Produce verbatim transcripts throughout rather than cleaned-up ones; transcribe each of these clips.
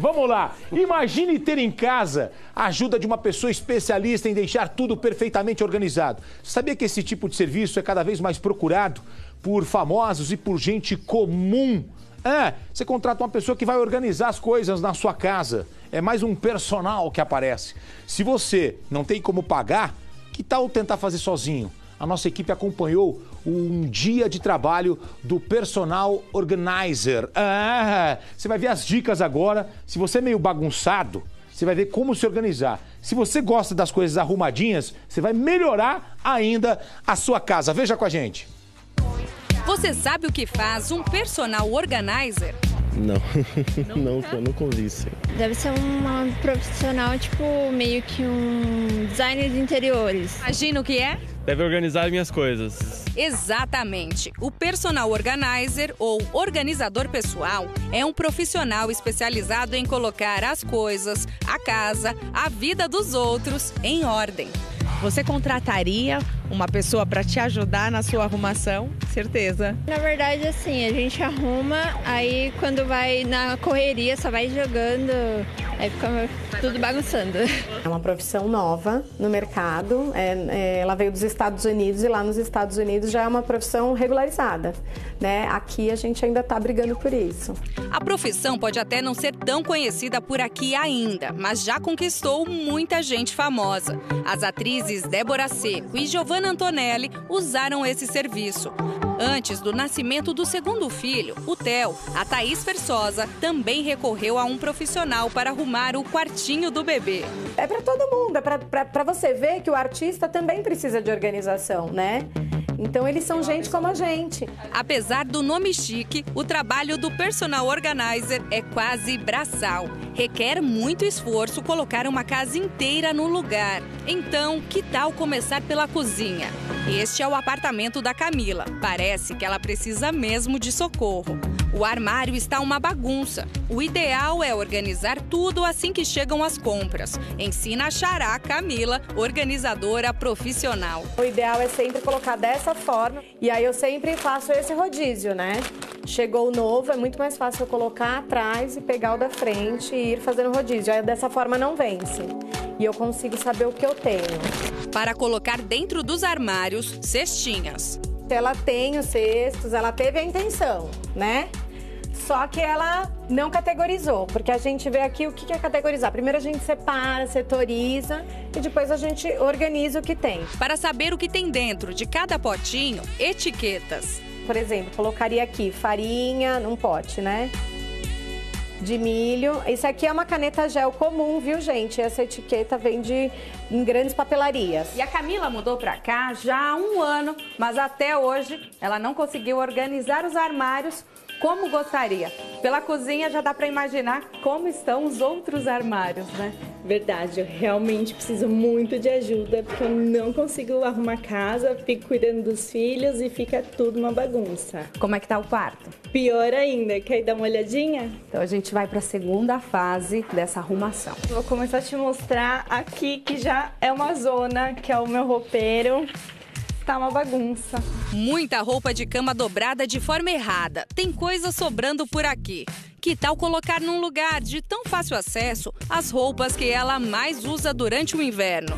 Vamos lá. Imagine ter em casa a ajuda de uma pessoa especialista em deixar tudo perfeitamente organizado. Sabia que esse tipo de serviço é cada vez mais procurado por famosos e por gente comum? É, você contrata uma pessoa que vai organizar as coisas na sua casa. É mais um personal que aparece. Se você não tem como pagar, que tal tentar fazer sozinho? A nossa equipe acompanhou um dia de trabalho do Personal Organizer. Ah, você vai ver as dicas agora. Se você é meio bagunçado, você vai ver como se organizar. Se você gosta das coisas arrumadinhas, você vai melhorar ainda a sua casa. Veja com a gente. Você sabe o que faz um Personal Organizer? Não, não, eu nunca ouvi isso. Deve ser uma profissional, tipo, meio que um designer de interiores. Imagina o que é? Deve organizar minhas coisas. Exatamente. O Personal Organizer, ou organizador pessoal, é um profissional especializado em colocar as coisas, a casa, a vida dos outros em ordem. Você contrataria uma pessoa para te ajudar na sua arrumação? Certeza. Na verdade, assim, a gente arruma, aí quando vai na correria, só vai jogando, aí fica tudo bagunçando. É uma profissão nova no mercado, é, é, ela veio dos Estados Unidos e lá nos Estados Unidos já é uma profissão regularizada, né? Aqui a gente ainda está brigando por isso. A profissão pode até não ser tão conhecida por aqui ainda, mas já conquistou muita gente famosa. As atrizes Débora Secco e Giovanna Antonelli usaram esse serviço. Antes do nascimento do segundo filho, o Theo, a Thaís Fersosa também recorreu a um profissional para arrumar o quartinho do bebê. É para todo mundo, é para você ver que o artista também precisa de organização, né? Então eles são gente como a gente. Apesar do nome chique, o trabalho do Personal Organizer é quase braçal. Requer muito esforço colocar uma casa inteira no lugar. Então, que tal começar pela cozinha? Este é o apartamento da Camila. Parece que ela precisa mesmo de socorro. O armário está uma bagunça. O ideal é organizar tudo assim que chegam as compras. Ensina a Xará Camila, organizadora profissional. O ideal é sempre colocar dessa forma. E aí eu sempre faço esse rodízio, né? Chegou o novo, é muito mais fácil eu colocar atrás e pegar o da frente e ir fazendo rodízio. Aí dessa forma não vence. E eu consigo saber o que eu tenho. Para colocar dentro dos armários, cestinhas. Ela tem os cestos, ela teve a intenção, né? Só que ela não categorizou, porque a gente vê aqui o que é categorizar. Primeiro a gente separa, setoriza e depois a gente organiza o que tem. Para saber o que tem dentro de cada potinho, etiquetas. Por exemplo, colocaria aqui farinha num pote, né? De milho. Isso aqui é uma caneta gel comum, viu, gente? Essa etiqueta vende em grandes papelarias. E a Camila mudou pra cá já há um ano, mas até hoje ela não conseguiu organizar os armários como gostaria. Pela cozinha já dá pra imaginar como estão os outros armários, né? Verdade, eu realmente preciso muito de ajuda, porque eu não consigo arrumar casa, fico cuidando dos filhos e fica tudo uma bagunça. Como é que tá o quarto? Pior ainda, quer dar uma olhadinha? Então a gente vai pra segunda fase dessa arrumação. Vou começar a te mostrar aqui que já é uma zona, que é o meu roupeiro. Tá uma bagunça. Muita roupa de cama dobrada de forma errada. Tem coisa sobrando por aqui. Que tal colocar num lugar de tão fácil acesso as roupas que ela mais usa durante o inverno?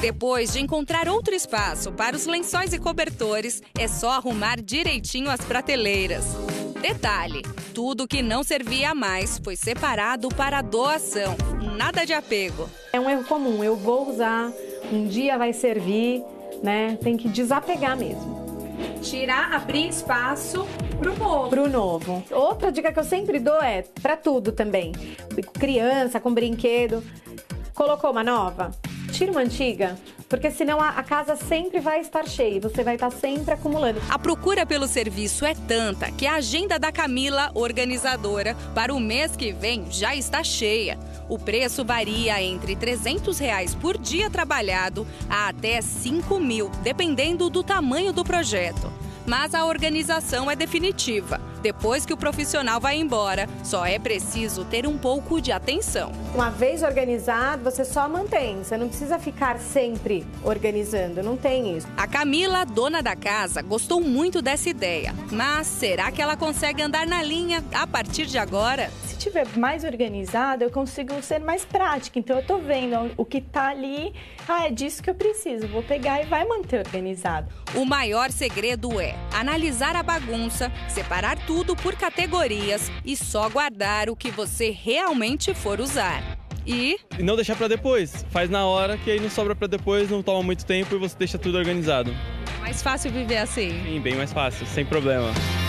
Depois de encontrar outro espaço para os lençóis e cobertores, é só arrumar direitinho as prateleiras. Detalhe, tudo que não servia mais foi separado para doação. Nada de apego. É um erro comum. Eu vou usar, um dia vai servir... Né? Tem que desapegar mesmo. Tirar, abrir espaço pro novo. Pro novo. Outra dica que eu sempre dou é pra tudo também. Criança, com brinquedo. Colocou uma nova? Tira uma antiga. Porque senão a casa sempre vai estar cheia, você vai estar sempre acumulando. A procura pelo serviço é tanta que a agenda da Camila, organizadora, para o mês que vem já está cheia. O preço varia entre trezentos reais por dia trabalhado a até cinco mil, dependendo do tamanho do projeto. Mas a organização é definitiva. Depois que o profissional vai embora, só é preciso ter um pouco de atenção. Uma vez organizado, você só mantém, você não precisa ficar sempre organizando, não tem isso. A Camila, dona da casa, gostou muito dessa ideia, mas será que ela consegue andar na linha a partir de agora? Se tiver mais organizado, eu consigo ser mais prática, então eu tô vendo o que tá ali, ah, é disso que eu preciso, vou pegar e vai manter organizado. O maior segredo é analisar a bagunça, separar tudo por categorias e só guardar o que você realmente for usar. E... e não deixar para depois, faz na hora que aí não sobra para depois, não toma muito tempo e você deixa tudo organizado. Mais fácil viver assim? Sim, bem mais fácil, sem problema.